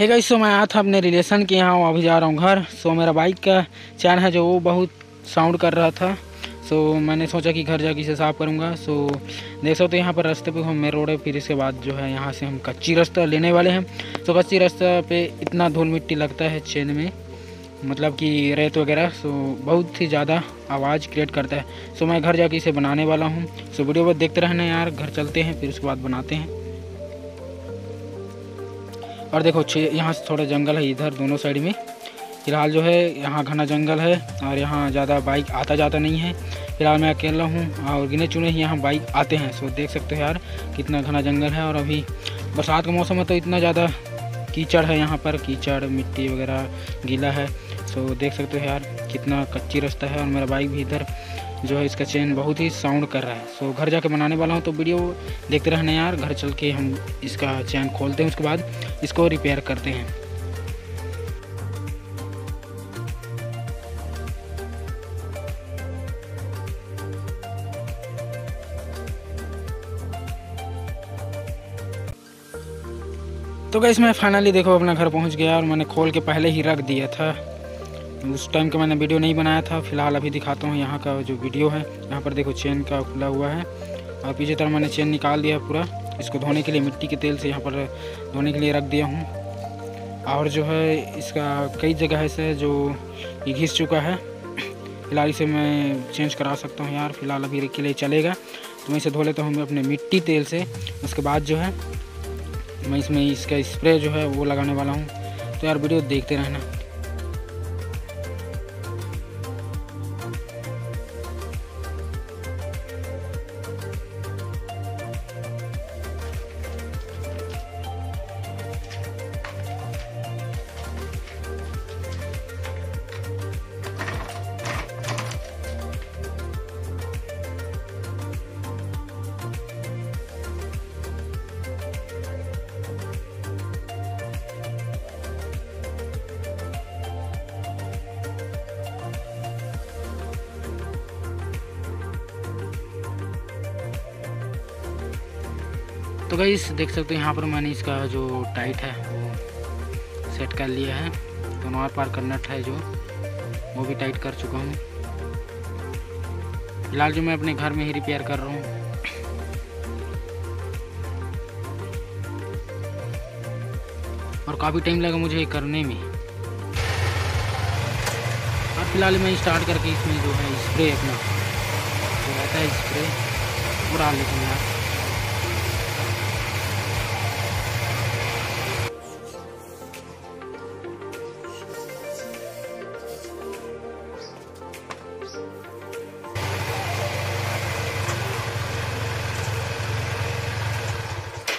है गाइस। सो मैं आया था अपने रिलेशन के यहाँ, अभी जा रहा हूँ घर। सो मेरा बाइक का चैन है जो वो बहुत साउंड कर रहा था। सो मैंने सोचा कि घर जाके इसे साफ़ करूँगा। सो देख सकते हो यहाँ पर रास्ते पे हमें रोड है, फिर इसके बाद जो है यहाँ से हम कच्ची रास्ता लेने वाले हैं। सो कच्ची रास्ता पे इतना धूल मिट्टी लगता है चेन में, मतलब कि रेत वगैरह। सो बहुत ही ज़्यादा आवाज़ क्रिएट करता है। सो मैं घर जाके इसे बनाने वाला हूँ। सो वीडियो बहुत देखते रहना यार। घर चलते हैं, फिर उसके बाद बनाते हैं। और देखो यहाँ से थोड़ा जंगल है इधर दोनों साइड में। फ़िलहाल जो है यहाँ घना जंगल है और यहाँ ज़्यादा बाइक आता जाता नहीं है। फ़िलहाल मैं अकेला हूँ और गिने चुने ही यहाँ बाइक आते हैं। सो देख सकते हो यार कितना घना जंगल है। और अभी बरसात का मौसम है तो इतना ज़्यादा कीचड़ है यहाँ पर, कीचड़ मिट्टी वगैरह गीला है। सो देख सकते हो यार कितना कच्ची रास्ता है। और मेरा बाइक भी इधर जो है इसका चेन बहुत ही साउंड कर रहा है। सो घर जाके बनाने वाला हूँ, तो वीडियो देखते रहना यार। घर चल के हम इसका चेन खोलते हैं, उसके बाद इसको रिपेयर करते हैं। तो गाइस मैं फाइनली देखो अपना घर पहुँच गया। और मैंने खोल के पहले ही रख दिया था, उस टाइम का मैंने वीडियो नहीं बनाया था। फिलहाल अभी दिखाता हूँ यहाँ का जो वीडियो है। यहाँ पर देखो चेन का खुला हुआ है और पीछे तरफ मैंने चेन निकाल दिया पूरा। इसको धोने के लिए मिट्टी के तेल से यहाँ पर धोने के लिए रख दिया हूँ। और जो है इसका कई जगह ऐसे जो ये घिस चुका है, फिलहाल इसे मैं चेंज करा सकता हूँ यार। फिलहाल अभी के लिए चलेगा, तो मैं इसे धो लेता हूँ मैं अपने मिट्टी तेल से। उसके बाद जो है मैं इसमें इसका स्प्रे जो है वो लगाने वाला हूँ। तो यार वीडियो देखते रहना। तो गाइस देख सकते हो यहाँ पर मैंने इसका जो टाइट है वो सेट कर लिया है। दोनों आर पार का नट है जो वो भी टाइट कर चुका हूँ। फिलहाल जो मैं अपने घर में ही रिपेयर कर रहा हूँ। और काफ़ी टाइम लगा मुझे करने में। और फिलहाल मैं स्टार्ट करके इसमें जो है स्प्रे अपना जो रहता है स्प्रे वो डाल लेता हूँ यार।